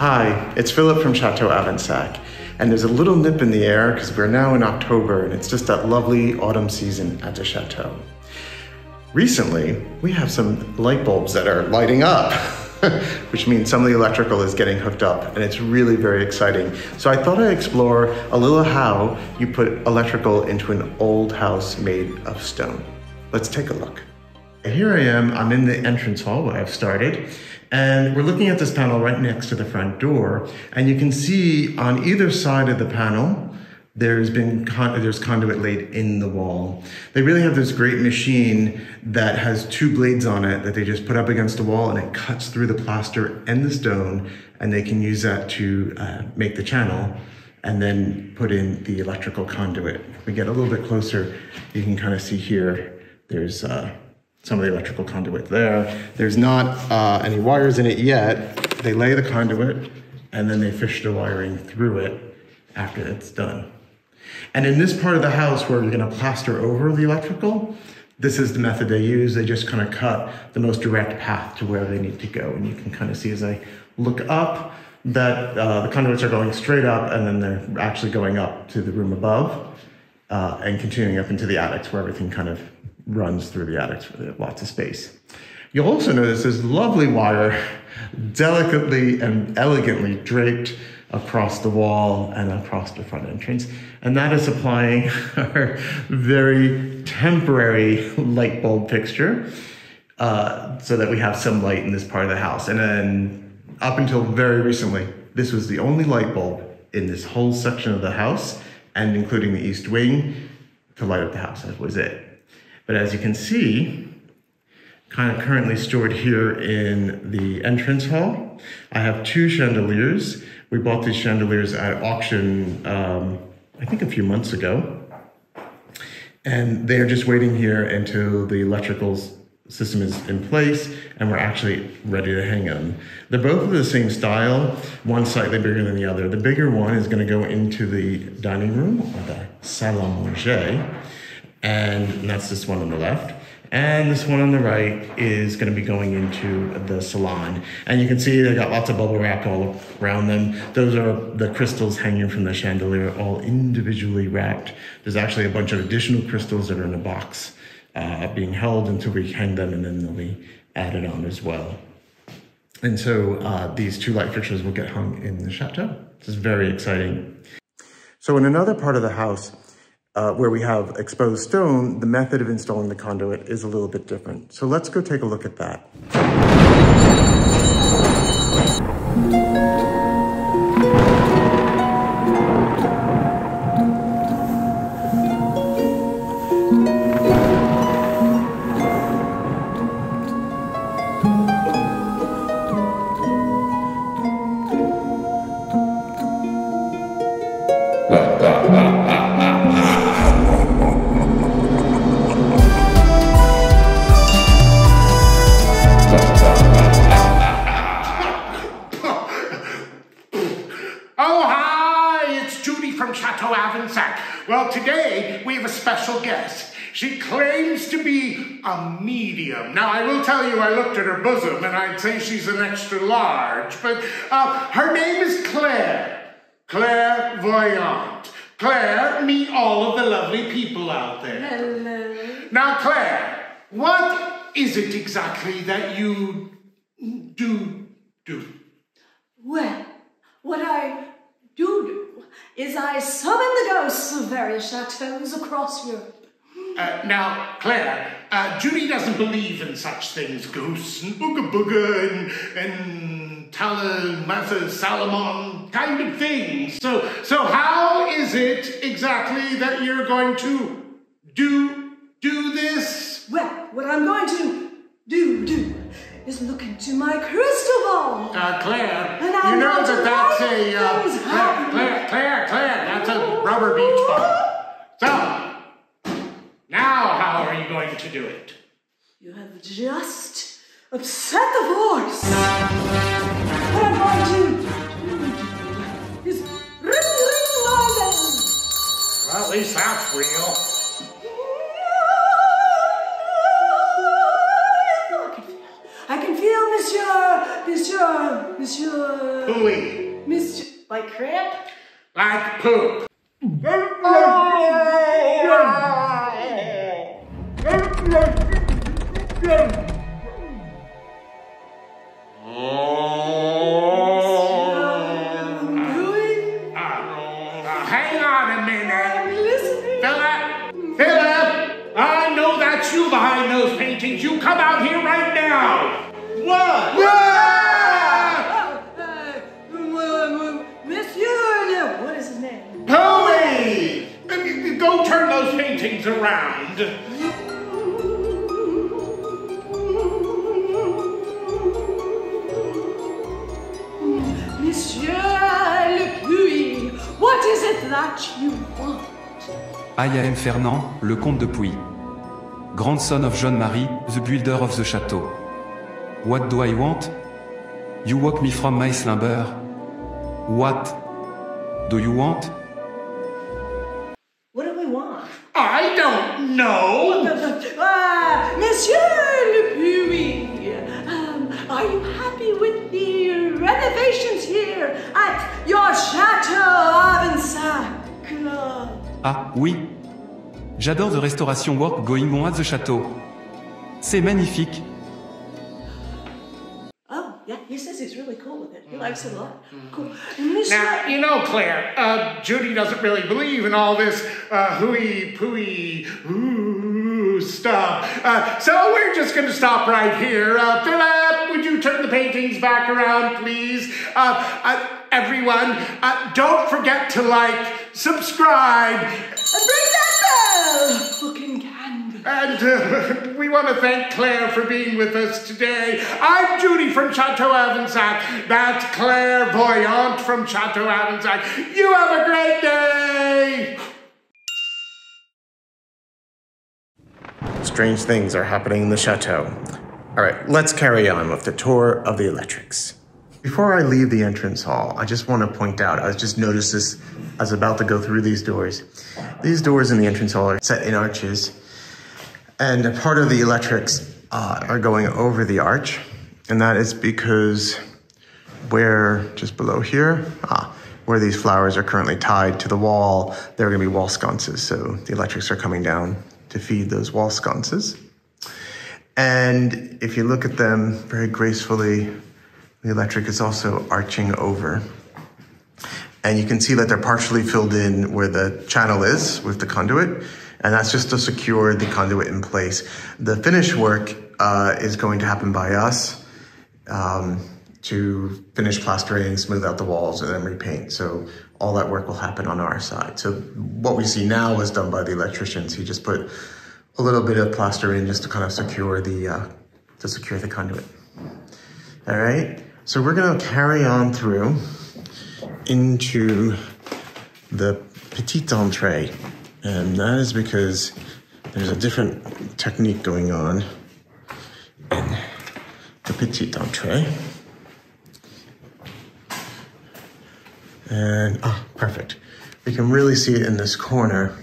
Hi, it's Phillip from Château Avensac, and there's a little nip in the air because we're now in October and it's just that lovely autumn season at the Chateau. Recently, we have some light bulbs that are lighting up, which means some of the electrical is getting hooked up, and it's really very exciting. So I thought I'd explore a little how you put electrical into an old house made of stone. Let's take a look. Here I am, I'm in the entrance hall where I've started, and we're looking at this panel right next to the front door, and you can see on either side of the panel, there's conduit laid in the wall. They really have this great machine that has two blades on it that they just put up against the wall, and it cuts through the plaster and the stone, and they can use that to make the channel and then put in the electrical conduit. If we get a little bit closer, you can kind of see here, there's some of the electrical conduit there. There's not any wires in it yet. They lay the conduit and then they fish the wiring through it after it's done. And in this part of the house where you're gonna plaster over the electrical, this is the method they use. They just kind of cut the most direct path to where they need to go. And you can kind of see as I look up that the conduits are going straight up, and then they're actually going up to the room above and continuing up into the attics where everything kind of runs through the attics with lots of space. You'll also notice this lovely wire delicately and elegantly draped across the wall and across the front entrance. And that is supplying our very temporary light bulb fixture so that we have some light in this part of the house. And then up until very recently, this was the only light bulb in this whole section of the house, and including the east wing, to light up the house. That was it. But as you can see, kind of currently stored here in the entrance hall, I have two chandeliers. We bought these chandeliers at auction, I think a few months ago. And they're just waiting here until the electrical system is in place and we're actually ready to hang them. They're both of the same style, one slightly bigger than the other. The bigger one is gonna go into the dining room, or the salle à manger, and that's this one on the left. And this one on the right is going to be going into the salon. And you can see they got lots of bubble wrap all around them. Those are the crystals hanging from the chandelier, all individually wrapped. There's actually a bunch of additional crystals that are in a box being held until we hang them, and then they'll be added on as well. And so these two light fixtures will get hung in the Chateau. This is very exciting. So in another part of the house, where we have exposed stone, the method of installing the conduit is a little bit different. So let's go take a look at that. Well, today we have a special guest. She claims to be a medium. Now, I will tell you, I looked at her bosom and I'd say she's an extra large, but her name is Claire. Claire Voyant. Claire, meet all of the lovely people out there. Hello. Now, Claire, what is it exactly that you do? Well, what I do is I summon the ghosts of various chateaus across Europe. Now, Claire, Judy doesn't believe in such things, ghosts and booga booga and Talamatha Salomon kind of things. So how is it exactly that you're going to do this? Well, what I'm going to do is look into my crystal ball. Claire, you know that's a... Claire, that's a rubber beach ball. So, now how are you going to do it? You have just upset the horse. What I'm going to do is... Well, at least that's real. Monsieur... Pooey. Monsieur... Like crap? Like poop. Hang on a minute. Listen. Phillip! Phillip! I know that's you behind those paintings. You come out here right now! What? Monsieur, what is his name? Puy! Go turn those paintings around. Monsieur le Puy, what is it that you want? I am Fernand, le comte de Puy, grandson of Jeanne Marie, the builder of the chateau. What do I want? You woke me from my slumber. What do you want? What do we want? I don't know! Monsieur le Puy, are you happy with the renovations here at your Château Avensac? Ah oui, j'adore the restoration work going on at the château. C'est magnifique. Yeah, he says he's really cool with it. He likes it a lot. Cool. Now, you know, Claire, Judy doesn't really believe in all this hooey, pooey, ooh stuff. So we're just going to stop right here. Phillip, would you turn the paintings back around, please? Everyone, don't forget to like, subscribe, and ring that bell! Fucking candle. And... we want to thank Claire for being with us today. I'm Judy from Château Avensac. That's Claire Voyant from Château Avensac. You have a great day! Strange things are happening in the chateau. All right, let's carry on with the tour of the electrics. Before I leave the entrance hall, I just want to point out, I just noticed this, I was about to go through these doors. These doors in the entrance hall are set in arches. And a part of the electrics are going over the arch, and that is because where, just below here, where these flowers are currently tied to the wall, there are gonna be wall sconces, so the electrics are coming down to feed those wall sconces. And if you look at them very gracefully, the electric is also arching over. And you can see that they're partially filled in where the channel is with the conduit, and that's just to secure the conduit in place. The finish work is going to happen by us to finish plastering, smooth out the walls, and then repaint. So all that work will happen on our side. So what we see now was done by the electricians. He just put a little bit of plaster in just to kind of secure the conduit. All right. So we're gonna carry on through into the petite entree. And that is because there's a different technique going on in the petite entree. And, perfect. We can really see it in this corner.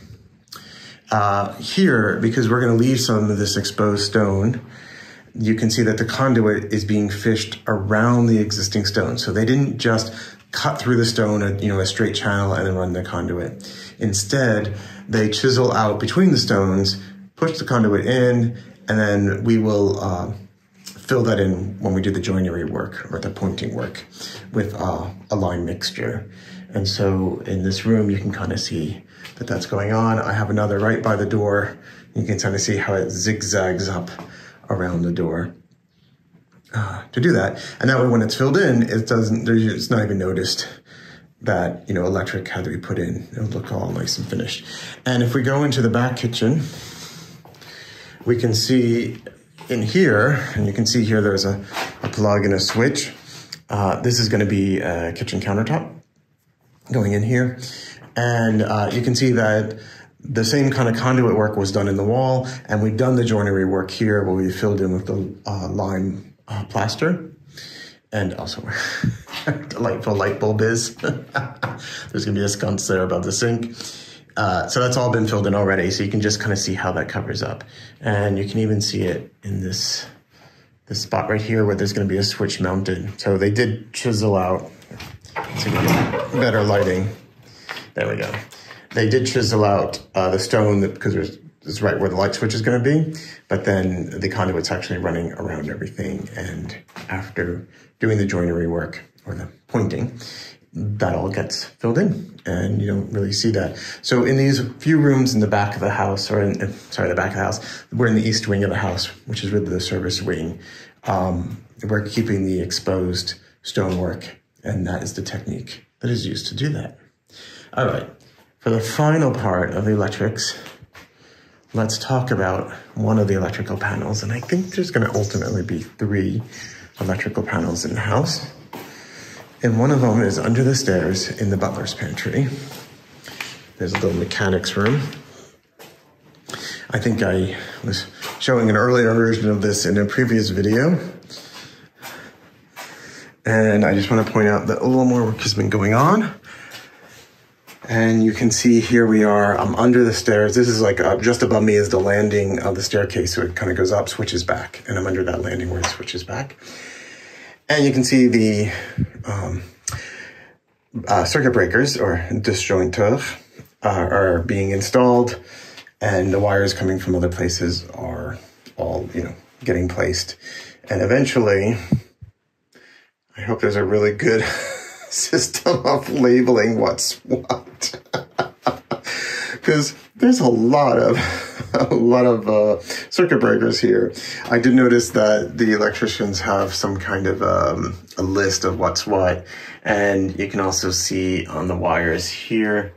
Here, because we're going to leave some of this exposed stone, you can see that the conduit is being fished around the existing stone. So they didn't just cut through the stone, a straight channel, and then run the conduit. Instead, they chisel out between the stones, push the conduit in, and then we will fill that in when we do the joinery work or the pointing work with a lime mixture. And so in this room, you can kind of see that that's going on. I have another right by the door. You can kind of see how it zigzags up around the door to do that. And that way, when it's filled in, it's not even noticed that, electric had to be put in. It'll look all nice and finished. And if we go into the back kitchen, we can see in here, and you can see here there's a plug and a switch. This is gonna be a kitchen countertop going in here. And you can see that the same kind of conduit work was done in the wall, and we've done the joinery work here where we filled in with the lime plaster. And also where delightful light bulb is. There's gonna be a sconce there above the sink. So that's all been filled in already. So you can just kind of see how that covers up. And you can even see it in this this spot right here where there's going to be a switch mounted. So they did chisel out to get better lighting. There we go. They did chisel out the stone because it's right where the light switch is going to be, but then the conduit's actually running around everything. And after doing the joinery work or the pointing, that all gets filled in, and you don't really see that. So in these few rooms in the back of the house, or in, sorry, the back of the house, we're in the east wing of the house, which is really the service wing. We're keeping the exposed stonework, and that is the technique that is used to do that. All right, for the final part of the electrics, let's talk about one of the electrical panels, and I think there's going to ultimately be 3 electrical panels in the house. And one of them is under the stairs in the butler's pantry. There's a little mechanics room. I think I was showing an earlier version of this in a previous video. And I just want to point out that a little more work has been going on. And you can see here we are, I'm under the stairs. This is like just above me is the landing of the staircase. So it kind of goes up, switches back. And I'm under that landing where it switches back. And you can see the circuit breakers, or disjointeurs, are being installed, and the wires coming from other places are all, you know, getting placed. And eventually, I hope there's a really good system of labeling what's what, because there's a lot of circuit breakers here. I did notice that the electricians have some kind of a list of what's what. And you can also see on the wires here,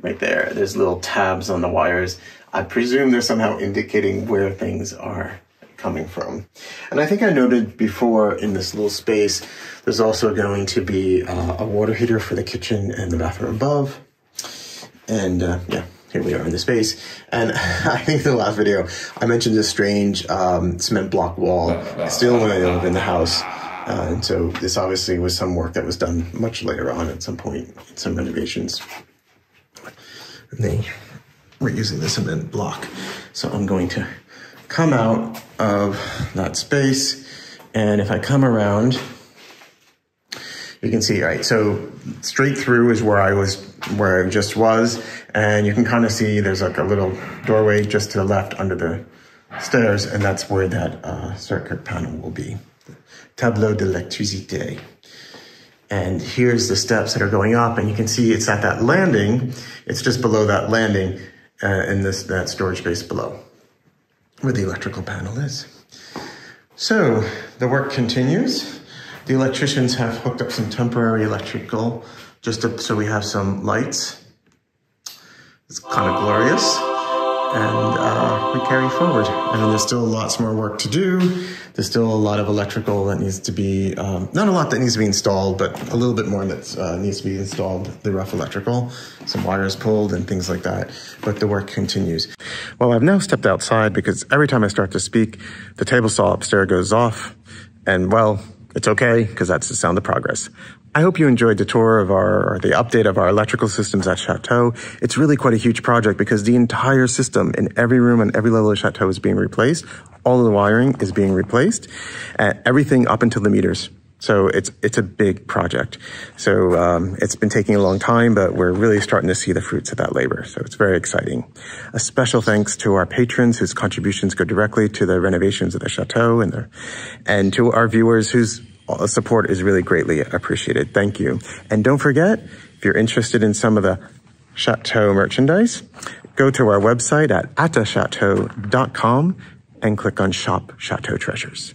right there, there's little tabs on the wires. I presume they're somehow indicating where things are coming from. And I think I noted before in this little space, there's also going to be a water heater for the kitchen and the bathroom above. And yeah. Here we are in the space. And I think the last video, I mentioned this strange cement block wall. It's still when I live in the house. And so this obviously was some work that was done much later on at some point, some renovations. And they were using the cement block. So I'm going to come out of that space. And if I come around, you can see, all right, so straight through is where I just was, and you can kind of see there's like a little doorway just to the left under the stairs, and that's where that circuit panel will be. Tableau d'Electricité. And here's the steps that are going up, and you can see it's at that landing. It's just below that landing in that storage space below where the electrical panel is. So the work continues. The electricians have hooked up some temporary electrical just to, so we have some lights. It's kind of glorious. And we carry forward. I mean, there's still lots more work to do. There's still a lot of electrical that needs to be, not a lot that needs to be installed, but a little bit more that needs to be installed, the rough electrical, some wires pulled and things like that. But the work continues. Well, I've now stepped outside because every time I start to speak, the table saw upstairs goes off, and well, it's okay, because that's the sound of progress. I hope you enjoyed the tour of the update of our electrical systems at Chateau. It's really quite a huge project because the entire system in every room and every level of Chateau is being replaced. All of the wiring is being replaced, and everything up until the meters. So it's a big project. So it's been taking a long time, but we're really starting to see the fruits of that labor. So it's very exciting. A special thanks to our patrons whose contributions go directly to the renovations of the Chateau, and to our viewers whose support is really greatly appreciated. Thank you. And don't forget, if you're interested in some of the Chateau merchandise, go to our website at atthechateau.com and click on Shop Chateau Treasures.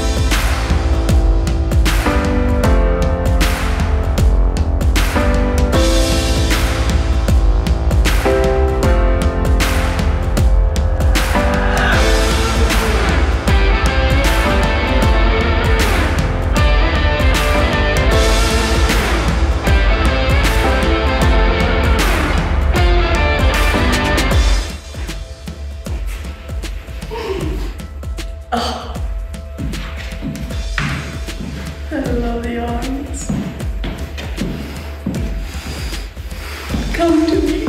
come to me.